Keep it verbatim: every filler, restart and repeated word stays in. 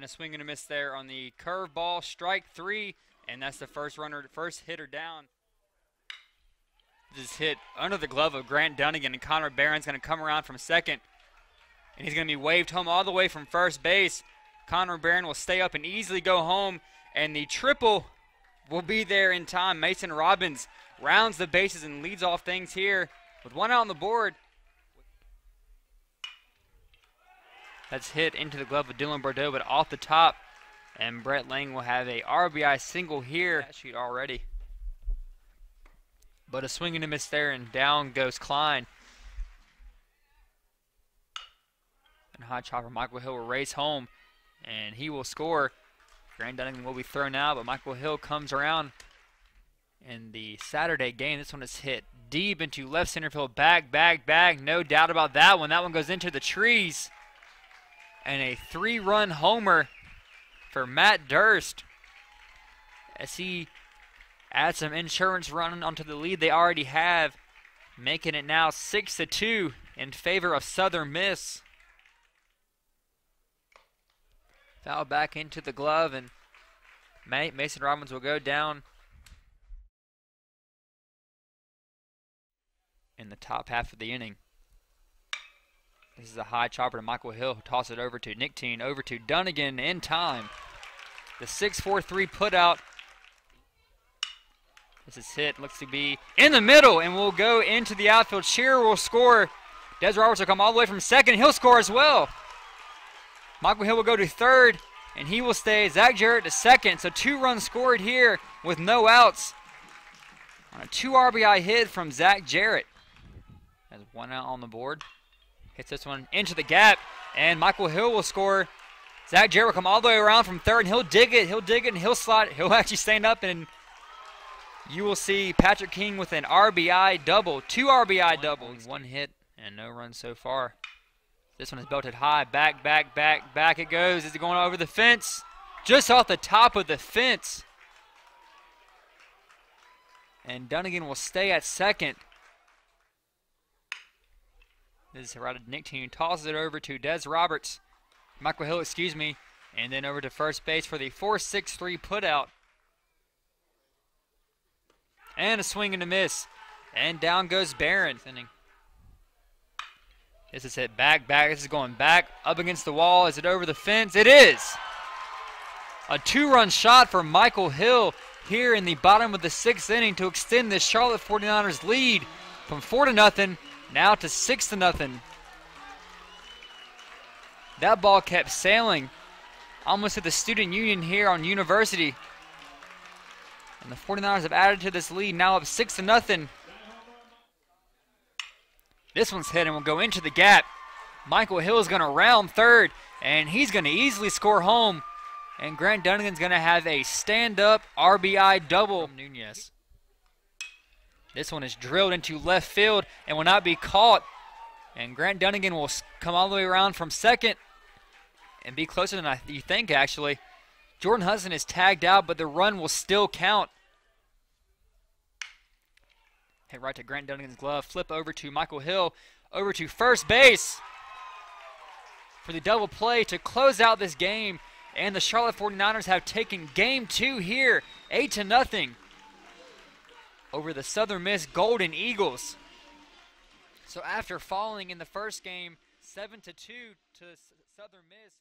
and a swing and a miss there on the curveball, strike three, and that's the first runner, first hitter down. This hit under the glove of Grant Dunnigan, and Connor Barron's going to come around from second, and he's going to be waved home all the way from first base. Connor Barron will stay up and easily go home, and the triple will be there in time. Mason Robbins rounds the bases and leads off things here with one out on the board. That's hit into the glove of Dylan Bordeaux, but off the top, and Brett Lang will have a R B I single here. That sheet already. But a swing and a miss there, and down goes Klein. And high chopper, Michael Hill will race home, and he will score. Grant Dunnigan will be thrown out, but Michael Hill comes around in the Saturday game. This one is hit deep into left center field. Back, back, back. No doubt about that one. That one goes into the trees. And a three-run homer for Matt Durst as he adds some insurance running onto the lead they already have, making it now six to two in favor of Southern Miss. Foul back into the glove, and Mason Robbins will go down in the top half of the inning. This is a high chopper to Michael Hill, who tosses it over to Nick Teen, over to Dunnigan in time. The six four three put out. This is hit, looks to be in the middle, and will go into the outfield. Shearer will score. Des Roberts will come all the way from second. He'll score as well. Michael Hill will go to third, and he will stay. Zach Jarrett to second. So two runs scored here with no outs on a two R B I hit from Zach Jarrett. That's one out on the board. Hits this one into the gap, and Michael Hill will score. Zach Jarrett will come all the way around from third, and he'll dig it, he'll dig it, and he'll slide it. He'll actually stand up, and you will see Patrick King with an R B I double, two R B I doubles. One hit and no run so far. This one is belted high, back, back, back, back it goes. Is it going over the fence? Just off the top of the fence. And Dunnigan will stay at second. This is right at Nick Tune, tosses it over to Des Roberts, Michael Hill, excuse me, and then over to first base for the four six three putout. And a swing and a miss, and down goes Barron. This is hit back, back, this is going back, up against the wall. Is it over the fence? It is! A two-run shot for Michael Hill here in the bottom of the sixth inning to extend this Charlotte forty-niners lead from four to nothing. Now to six to nothing. That ball kept sailing almost at the Student Union here on University. And the forty-niners have added to this lead, now up six to nothing. This one's hit and will go into the gap. Michael Hill is going to round third, and he's going to easily score home. And Grant Dunnigan's going to have a stand-up R B I double. Nunez. This one is drilled into left field and will not be caught. And Grant Dunnigan will come all the way around from second and be closer than I, you think, actually. Jordan Hudson is tagged out, but the run will still count. Hit right to Grant Dunnigan's glove. Flip over to Michael Hill. Over to first base for the double play to close out this game. And the Charlotte forty-niners have taken game two here, eight to nothing. Over the Southern Miss Golden Eagles. So after falling in the first game seven to two to Southern Miss,